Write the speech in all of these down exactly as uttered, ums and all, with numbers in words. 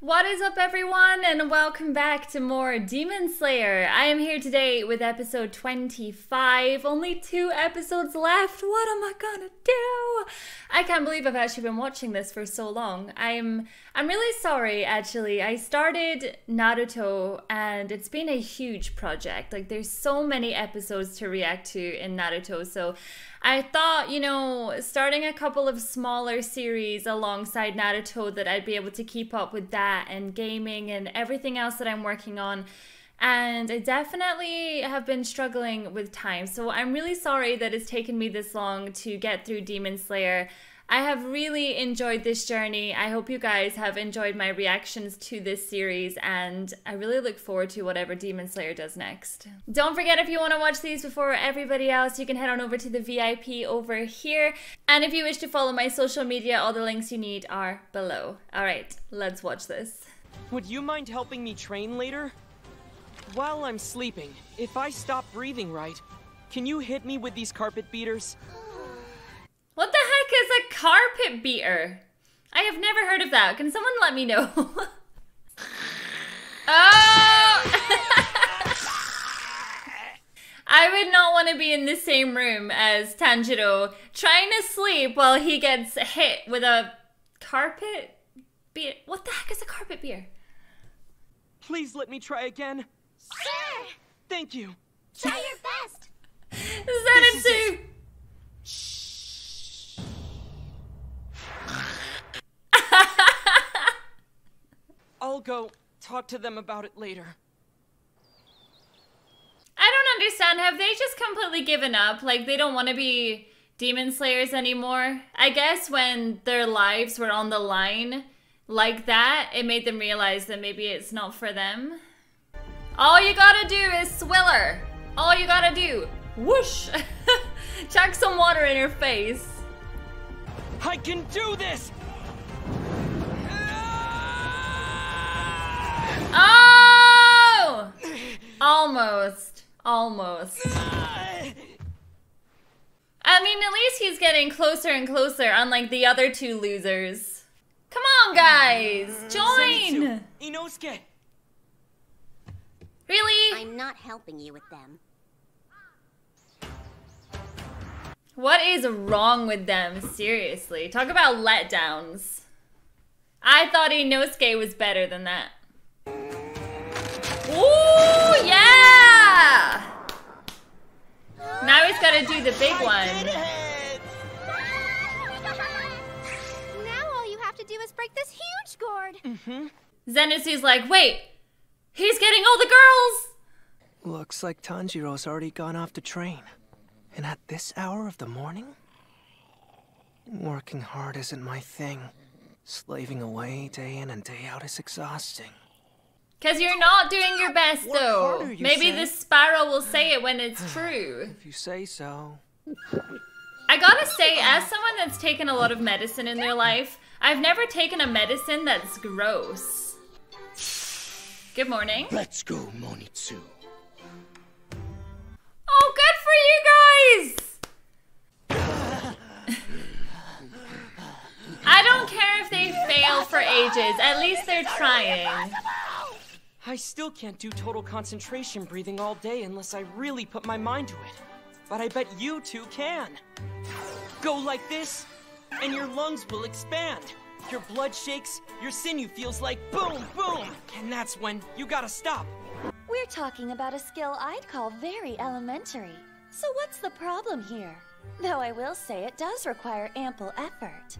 What is up, everyone, and welcome back to more Demon Slayer. I am here today with episode twenty-five. Only two episodes left. What am I gonna do? I can't believe I've actually been watching this for so long. I'm I'm really sorry, actually. I started Naruto, and it's been a huge project. Like, there's so many episodes to react to in Naruto, so I thought, you know, starting a couple of smaller series alongside Naruto that I'd be able to keep up with that and gaming and everything else that I'm working on. And I definitely have been struggling with time. So I'm really sorry that it's taken me this long to get through Demon Slayer. I have really enjoyed this journey. I hope you guys have enjoyed my reactions to this series, and I really look forward to whatever Demon Slayer does next. Don't forget, if you want to watch these before everybody else, you can head on over to the V I P over here. And if you wish to follow my social media, all the links you need are below. All right, let's watch this. Would you mind helping me train later? While I'm sleeping, if I stop breathing right, can you hit me with these carpet beaters? What the heck is a carpet beater? I have never heard of that. Can someone let me know? Oh! I would not want to be in the same room as Tanjiro trying to sleep while he gets hit with a carpet beer. What the heck is a carpet beer? Please let me try again. Sure! Thank you. Try your best. Zenitsu! Shh. I'll go talk to them about it later. I don't understand. Have they just completely given up? Like, they don't want to be Demon Slayers anymore? I guess when their lives were on the line like that, it made them realize that maybe it's not for them. All you gotta do is swiller. All you gotta do. Whoosh. Chuck some water in her face. I can do this! Oh! Almost. Almost. I mean, at least he's getting closer and closer, unlike the other two losers. Come on, guys! Join! Inosuke! Really? I'm not helping you with them. What is wrong with them? Seriously. Talk about letdowns. I thought Inosuke was better than that. Ooh, yeah! Now he's gotta do the big one. Now all you have to do is break this huge gourd. Mm-hmm. Zenitsu's like, wait, he's getting all the girls! Looks like Tanjiro's already gone off the train. And at this hour of the morning? Working hard isn't my thing. Slaving away day in and day out is exhausting. Because you're not doing your best, though. Maybe the sparrow will say it when it's true. If you say so. I gotta say, as someone that's taken a lot of medicine in their life, I've never taken a medicine that's gross. Good morning. Let's go, Monitsu. Oh, good for you guys! I don't care if they fail for ages. At least they're trying. I still can't do total concentration breathing all day unless I really put my mind to it. But I bet you two can. Go like this, and your lungs will expand. Your blood shakes, your sinew feels like boom, boom. And that's when you gotta stop. We're talking about a skill I'd call very elementary. So what's the problem here? Though I will say it does require ample effort.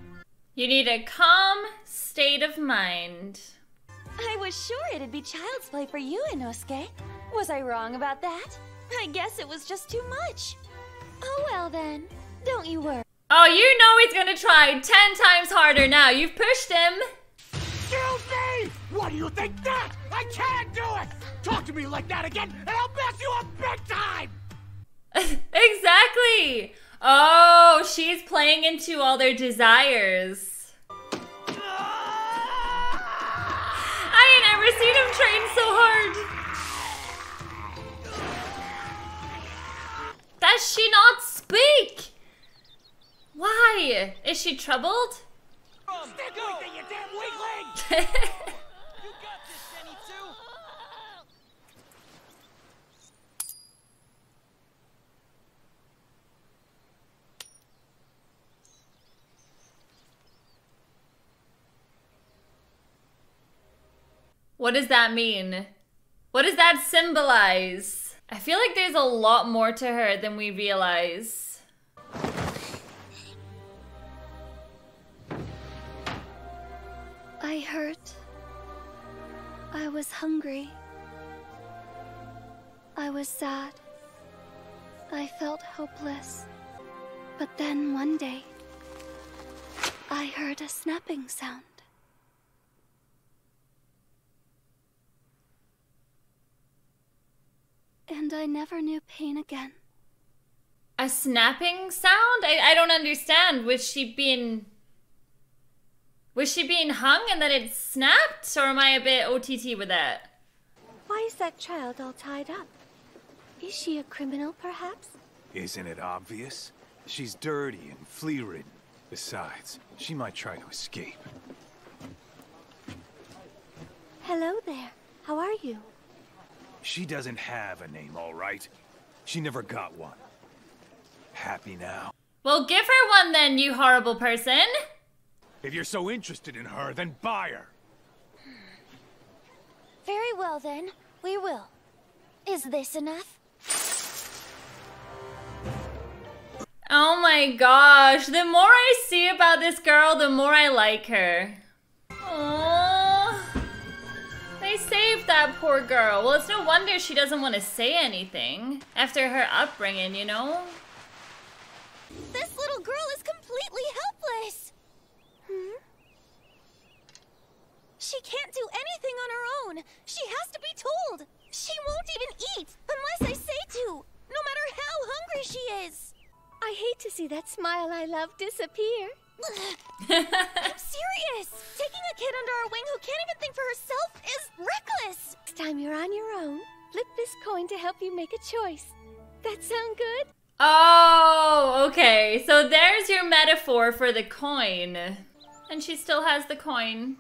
You need a calm state of mind. I was sure it'd be child's play for you, Inosuke. Was I wrong about that? I guess it was just too much. Oh well then, don't you worry. Oh, you know he's gonna try ten times harder now. You've pushed him. Kill me! What do you think that? I can't do it! Talk to me like that again and I'll mess you up big time! Exactly! Oh, she's playing into all their desires. I've never seen him train so hard. Does she not speak? Why? Is she troubled? Stick with it, you damn weakling! What does that mean? What does that symbolize? I feel like there's a lot more to her than we realize. I hurt. I was hungry. I was sad. I felt hopeless. But then one day, I heard a snapping sound. And I never knew pain again. A snapping sound? I, I don't understand. Was she being... Was she being hung and then it snapped? Or am I a bit O T T with that? Why is that child all tied up? Is she a criminal, perhaps? Isn't it obvious? She's dirty and flea-ridden. Besides, she might try to escape. Hello there. How are you? She doesn't have a name, all right? She never got one. Happy now? Well, give her one then, you horrible person! If you're so interested in her, then buy her! Very well then, we will. Is this enough? Oh my gosh, the more I see about this girl, the more I like her. They saved that poor girl. Well, it's no wonder she doesn't want to say anything after her upbringing, you know? This little girl is completely helpless. Hmm? She can't do anything on her own. She has to be told. She won't even eat unless I say to, no matter how hungry she is. I hate to see that smile I love disappear. I'm serious! Taking a kid under our wing who can't even think for herself is reckless! Next time you're on your own, flip this coin to help you make a choice. That sound good? Oh, okay. So there's your metaphor for the coin. And she still has the coin.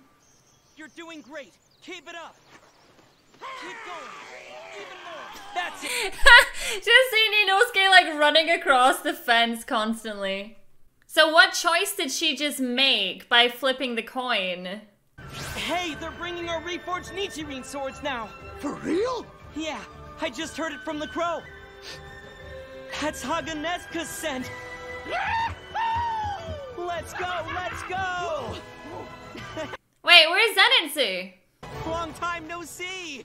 You're doing great. Keep it up. Keep going. Even more. That's it. Just seeing Inosuke like running across the fence constantly. So what choice did she just make by flipping the coin? Hey, they're bringing our reforged Nichirin swords now! For real? Yeah, I just heard it from the crow. That's Haganesuka's scent. Let's go, let's go! Wait, where's Zenitsu? Long time no see!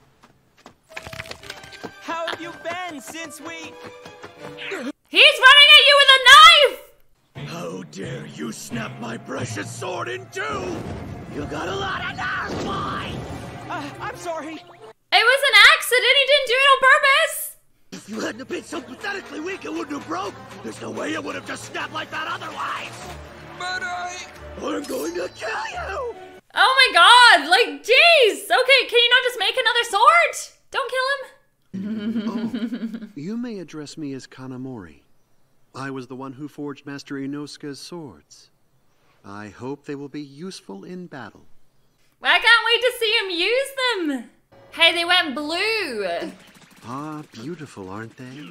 How have you been since we... He's running at you with a knife! How dare you snap my precious sword in two! You got a lot of nerve, boy! Uh, I'm sorry. It was an accident. He didn't do it on purpose. If you hadn't been so pathetically weak, it wouldn't have broke. There's no way it would have just snapped like that otherwise. But I... I'm going to kill you. Oh my God! Like, jeez. Okay, can you not just make another sword? Don't kill him. Oh, you may address me as Kanamori. I was the one who forged Master Inosuke's swords. I hope they will be useful in battle. I can't wait to see him use them! Hey, they went blue! Ah, beautiful, aren't they?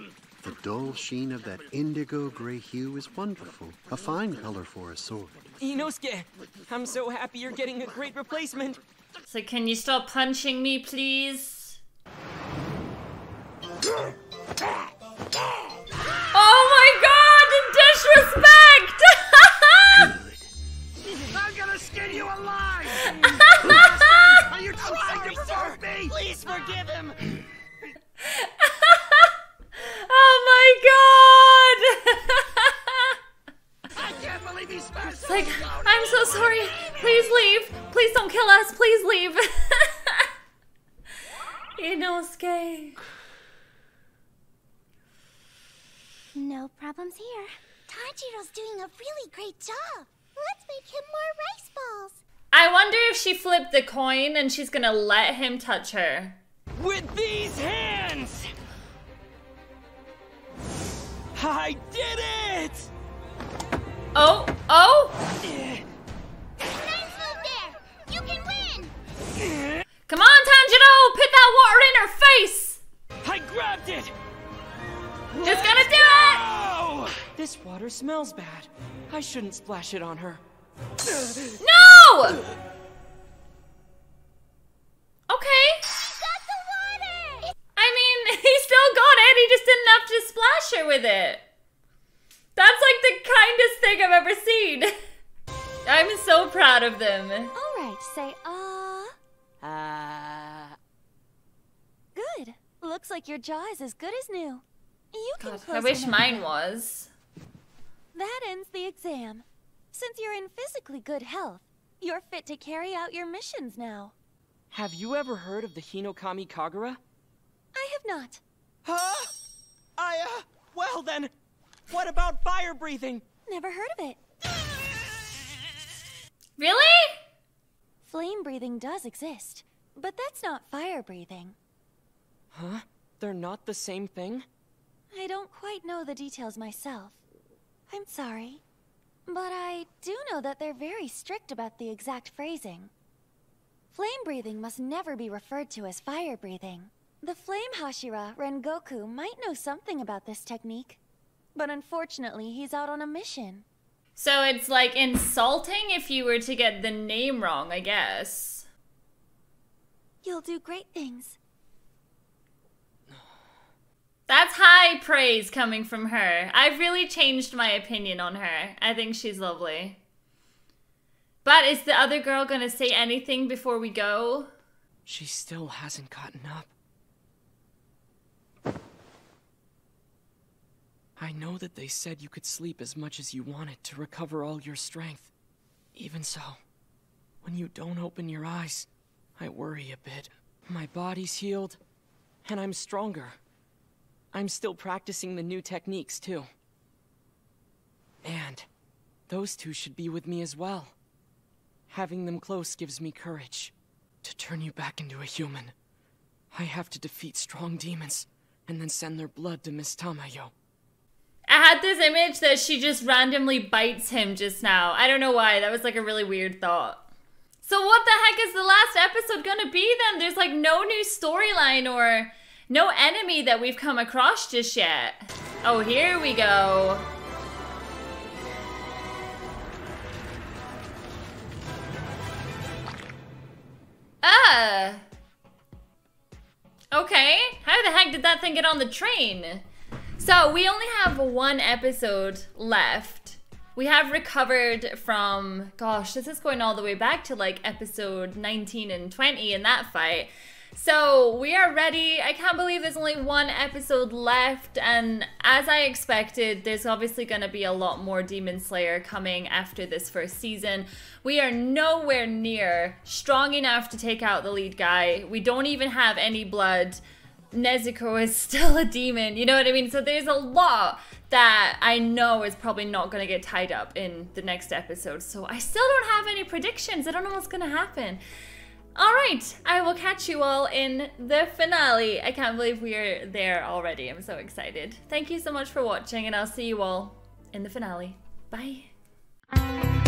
The dull sheen of that indigo gray hue is wonderful. A fine color for a sword. Inosuke, I'm so happy you're getting a great replacement. So can you stop punching me, please? Oh my God, the disrespect! I'm gonna skin you alive! Are you trying to provoke me? Please forgive him! Oh my God! I can't believe he smashed us! Like, I'm so sorry. Please leave. Please don't kill us. Please leave. Inosuke. No problems here. Tanjiro's doing a really great job. Let's make him more rice balls. I wonder if she flipped the coin and she's gonna let him touch her. With these hands! I did it! Oh, oh! Nice move there! You can win! Come on, Tanjiro! Put that water in her face! I grabbed it! Just gonna do it! This water smells bad. I shouldn't splash it on her. No! Okay, with it. That's like the kindest thing I've ever seen. I'm so proud of them. Alright, say ah. Uh... Uh... Good. Looks like your jaw is as good as new. You can God, close I wish mine out. was. That ends the exam. Since you're in physically good health, you're fit to carry out your missions now. Have you ever heard of the Hinokami Kagura? I have not. Huh? I, uh, well then, what about fire breathing? Never heard of it. Really? Flame breathing does exist, but that's not fire breathing. Huh? They're not the same thing? I don't quite know the details myself. I'm sorry. But I do know that they're very strict about the exact phrasing. Flame breathing must never be referred to as fire breathing. The flame Hashira, Rengoku, might know something about this technique. But unfortunately, he's out on a mission. So it's like insulting if you were to get the name wrong, I guess. You'll do great things. That's high praise coming from her. I've really changed my opinion on her. I think she's lovely. But is the other girl gonna say anything before we go? She still hasn't gotten up. I know that they said you could sleep as much as you wanted to recover all your strength. Even so, when you don't open your eyes, I worry a bit. My body's healed, and I'm stronger. I'm still practicing the new techniques, too. And those two should be with me as well. Having them close gives me courage. To turn you back into a human, I have to defeat strong demons and then send their blood to Miss Tamayo. I had this image that she just randomly bites him just now. I don't know why. That was like a really weird thought. So what the heck is the last episode gonna be then? There's like no new storyline or... no enemy that we've come across just yet. Oh, here we go. Ah. Okay, how the heck did that thing get on the train? So we only have one episode left. We have recovered from, gosh, this is going all the way back to like episode nineteen and twenty in that fight. So we are ready. I can't believe there's only one episode left, and as I expected, there's obviously going to be a lot more Demon Slayer coming after this first season. We are nowhere near strong enough to take out the lead guy. We don't even have any blood. Nezuko is still a demon, you know what I mean? So there's a lot that I know is probably not going to get tied up in the next episode. So I still don't have any predictions. I don't know what's going to happen. Alright, I will catch you all in the finale. I can't believe we are there already. I'm so excited. Thank you so much for watching, and I'll see you all in the finale. Bye.